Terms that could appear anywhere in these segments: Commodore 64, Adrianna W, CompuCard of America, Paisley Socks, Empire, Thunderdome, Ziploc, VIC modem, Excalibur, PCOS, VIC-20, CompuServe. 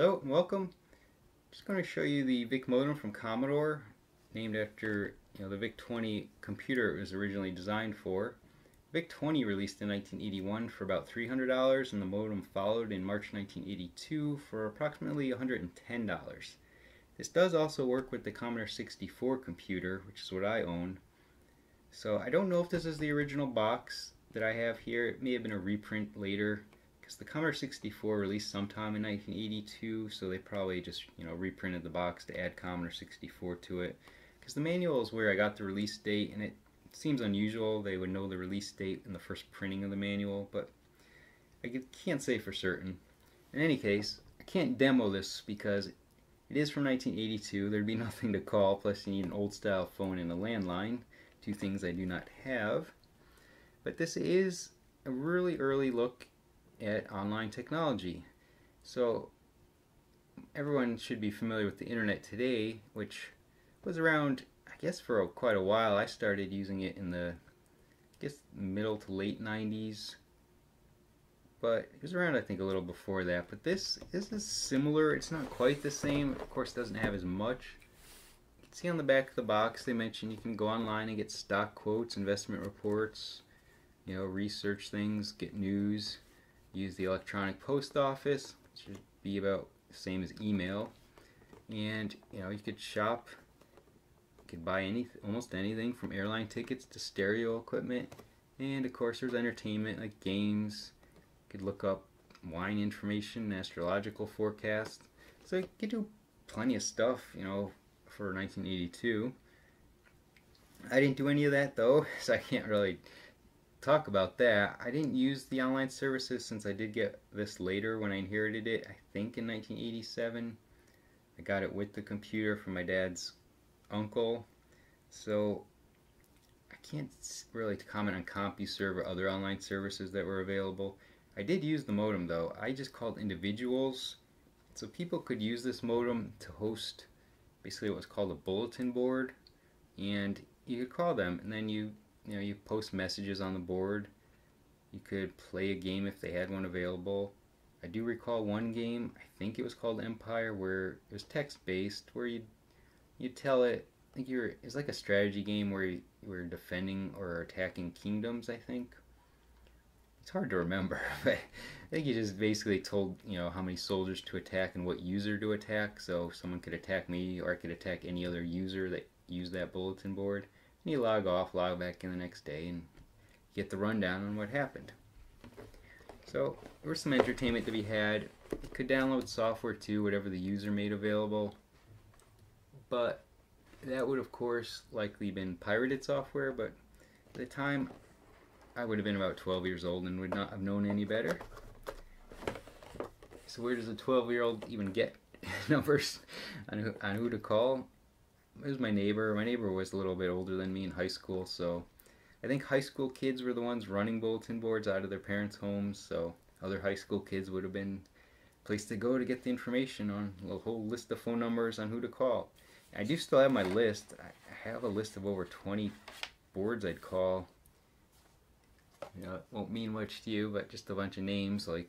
Hello and welcome. I'm just going to show you the VIC modem from Commodore, named after the VIC-20 computer it was originally designed for. VIC-20 released in 1981 for about $300, and the modem followed in March 1982 for approximately $110. This does also work with the Commodore 64 computer, which is what I own. So I don't know if this is the original box that I have here. It may have been a reprint later, because the Commodore 64 released sometime in 1982, so they probably just reprinted the box to add Commodore 64 to it. Because the manual is where I got the release date, and it seems unusual they would know the release date in the first printing of the manual, but I can't say for certain. In any case, I can't demo this because it is from 1982. There'd be nothing to call, plus you need an old-style phone and a landline, two things I do not have. But this is a really early look at online technology. So everyone should be familiar with the internet today, which was around, I guess, for quite a while. I started using it in the, middle to late 90s, but it was around, I think, a little before that. But this is similar. It's not quite the same. Of course, it doesn't have as much. You can see on the back of the box, they mention you can go online and get stock quotes, investment reports, research things, get news, use the electronic post office, which should be about the same as email. And, you could shop. Could buy almost anything from airline tickets to stereo equipment, and of course there's entertainment like games. You could look up wine information, astrological forecasts, so you could do plenty of stuff for 1982. I didn't do any of that though, so I can't really talk about that. I didn't use the online services since I did get this later when I inherited it, I think in 1987. I got it with the computer from my dad's uncle, so I can't really comment on CompuServe or other online services that were available. I did use the modem though. I just called individuals, so people could use this modem to host basically what was called a bulletin board, and you could call them, and then you post messages on the board. You could play a game if they had one available. I do recall one game, I think it was called Empire, where it was text-based, where you tell it, I think it's like a strategy game where you were defending or attacking kingdoms, I think. It's hard to remember, but I think you just basically told, how many soldiers to attack and what user to attack, so someone could attack me or I could attack any other user that used that bulletin board. And you log off, log back in the next day, and get the rundown on what happened. So there was some entertainment to be had. You could download software too, whatever the user made available. But that would, of course, likely been pirated software, but at the time, I would have been about 12 years old and would not have known any better. So where does a 12-year-old even get numbers on who to call? It was my neighbor. My neighbor was a little bit older than me in high school, so I think high school kids were the ones running bulletin boards out of their parents' homes, so other high school kids would have been a place to go to get the information on a whole list of phone numbers on who to call. I do still have my list. I have a list of over 20 boards I'd call. It won't mean much to you, but just a bunch of names. Like,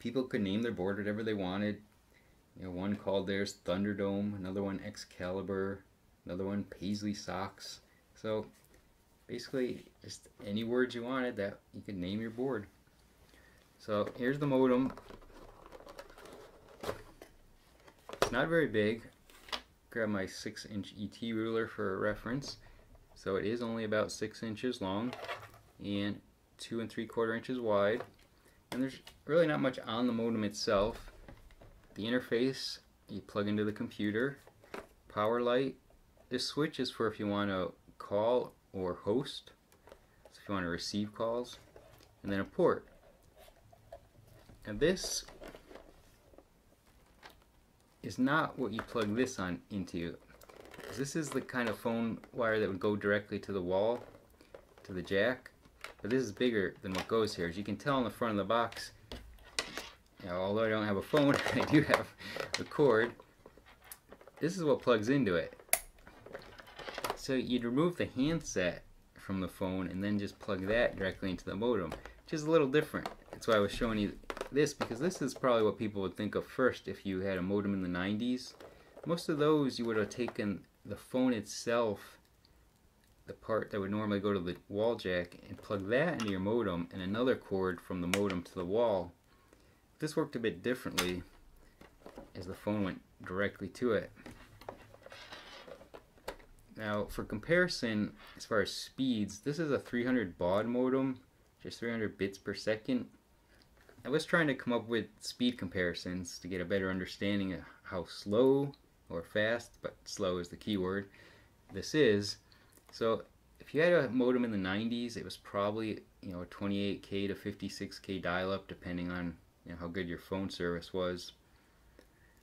people could name their board whatever they wanted. One called theirs Thunderdome, another one Excalibur, another one Paisley Socks. So basically, just any words you wanted, that you could name your board. So here's the modem. It's not very big. Grab my 6-inch ET ruler for a reference. So it is only about 6 inches long and 2 3/4 inches wide. And there's really not much on the modem itself. The interface, you plug into the computer, power light. This switch is for if you want to call or host, so if you want to receive calls, and then a port. And this is not what you plug this on into. This is the kind of phone wire that would go directly to the wall, to the jack, but this is bigger than what goes here. As you can tell on the front of the box, although I don't have a phone, I do have a cord. This is what plugs into it. So you'd remove the handset from the phone and then just plug that directly into the modem, which is a little different. That's why I was showing you this, because this is probably what people would think of first if you had a modem in the 90s. Most of those, you would have taken the phone itself, the part that would normally go to the wall jack, and plug that into your modem and another cord from the modem to the wall. This worked a bit differently as the phone went directly to it. Now for comparison, as far as speeds, this is a 300 baud modem, just 300 bits per second. I was trying to come up with speed comparisons to get a better understanding of how slow or fast, but slow is the key word, this is. So if you had a modem in the 90s, it was probably, you know, a 28K to 56K dial-up, depending on, you know, how good your phone service was.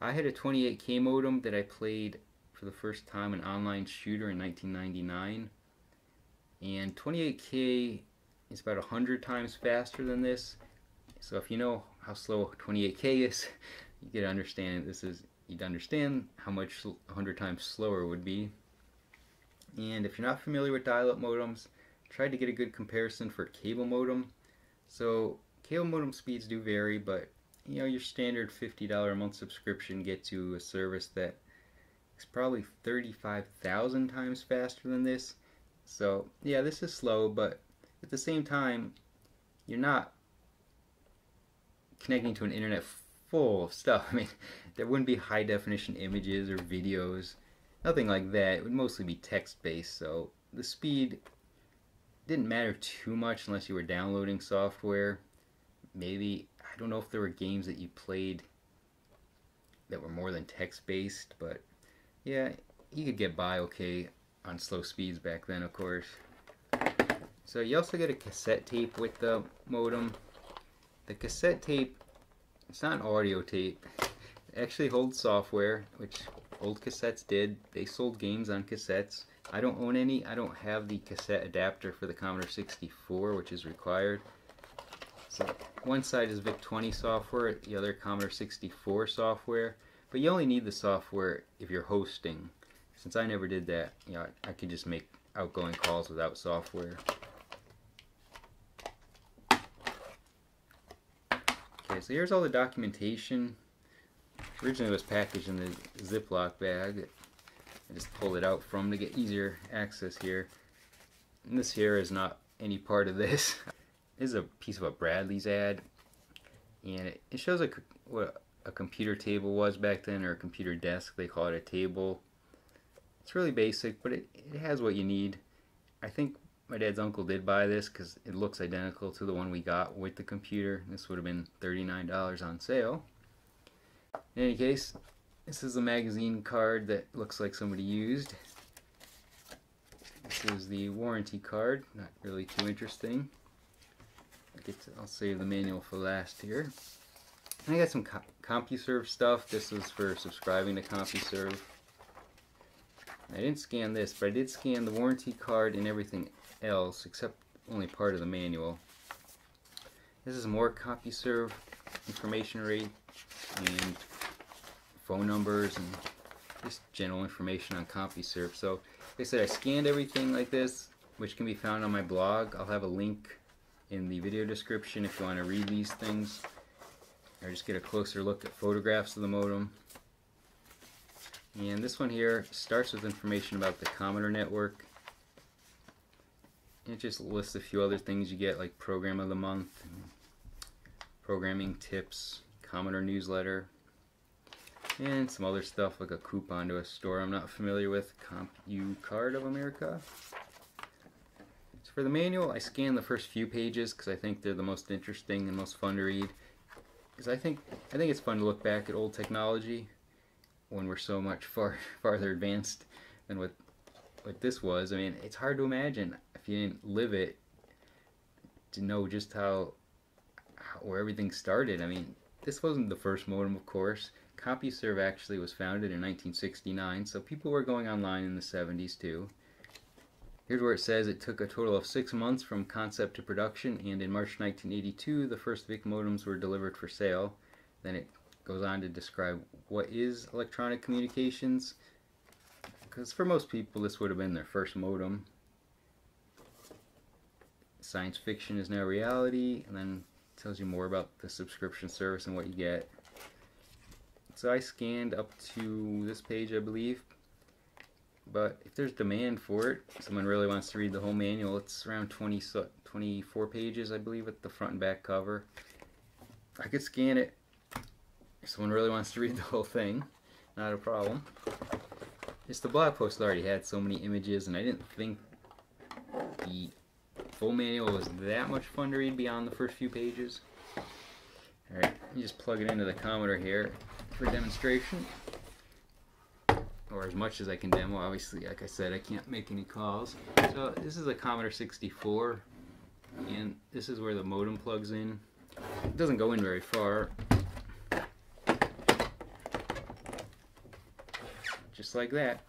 I had a 28K modem that I played for the first time an online shooter in 1999, and 28K is about 100 times faster than this. So if you know how slow 28K is, you get to understand this is, you'd understand how much 100 times slower would be. And if you're not familiar with dial-up modems, try to get a good comparison for cable modem. So cable modem speeds do vary, but you know, your standard $50 a month subscription gets you a service that is probably 35,000 times faster than this. So yeah, this is slow, but at the same time, you're not connecting to an internet full of stuff. I mean, there wouldn't be high definition images or videos. Nothing like that. It would mostly be text-based, so the speed didn't matter too much unless you were downloading software. Maybe, I don't know if there were games that you played that were more than text-based, but yeah, you could get by okay on slow speeds back then, of course. So you also get a cassette tape with the modem. The cassette tape, it's not an audio tape. It actually holds software, which old cassettes did. They sold games on cassettes. I don't own any. I don't have the cassette adapter for the Commodore 64, which is required. So one side is VIC-20 software, the other Commodore 64 software. But you only need the software if you're hosting. Since I never did that, you know, I could just make outgoing calls without software. Okay, so here's all the documentation. Originally it was packaged in the Ziploc bag. I just pulled it out from to get easier access here. And this here is not any part of this. This is a piece of a Bradley's ad. And it shows what a computer table was back then, or a computer desk. They call it a table. It's really basic, but it has what you need. I think my dad's uncle did buy this because it looks identical to the one we got with the computer. This would have been $39 on sale. In any case, this is a magazine card that looks like somebody used. This is the warranty card, not really too interesting. I'll save the manual for last here. And I got some CompuServe stuff. This is for subscribing to CompuServe. I didn't scan this, but I did scan the warranty card and everything else, except only part of the manual. This is more CompuServe information rate and phone numbers and just general information on CompuServe. So like I said, I scanned everything like this, which can be found on my blog. I'll have a link in the video description if you want to read these things, or just get a closer look at photographs of the modem. And this one here starts with information about the Commodore network. It just lists a few other things you get, like program of the month, programming tips, Commodore newsletter, and some other stuff like a coupon to a store I'm not familiar with, CompuCard of America. So for the manual, I scanned the first few pages because I think they're the most interesting and most fun to read. Because I think it's fun to look back at old technology when we're so much farther advanced than what this was. I mean, it's hard to imagine if you didn't live it to know just where everything started. I mean, this wasn't the first modem, of course. CompuServe actually was founded in 1969, so people were going online in the 70s too. Here's where it says it took a total of 6 months from concept to production, and in March 1982 the first VIC modems were delivered for sale. Then it goes on to describe what is electronic communications, because for most people this would have been their first modem. Science fiction is now reality, and then Tells you more about the subscription service and what you get. So I scanned up to this page, I believe. But if there's demand for it, someone really wants to read the whole manual, it's around 24 pages, I believe, at the front and back cover. I could scan it if someone really wants to read the whole thing. Not a problem. It's the blog post that already had so many images, and I didn't think the full manual was that much fun to read beyond the first few pages. Alright, you just plug it into the Commodore here for demonstration. Or as much as I can demo. Obviously, like I said, I can't make any calls. So this is a Commodore 64, and this is where the modem plugs in. It doesn't go in very far. Just like that.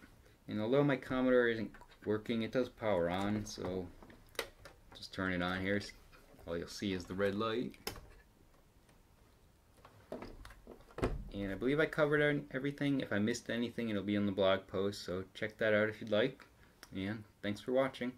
And although my Commodore isn't working, it does power on, so just turn it on here. All you'll see is the red light. And I believe I covered everything. If I missed anything, it'll be on the blog post, so check that out if you'd like. And thanks for watching.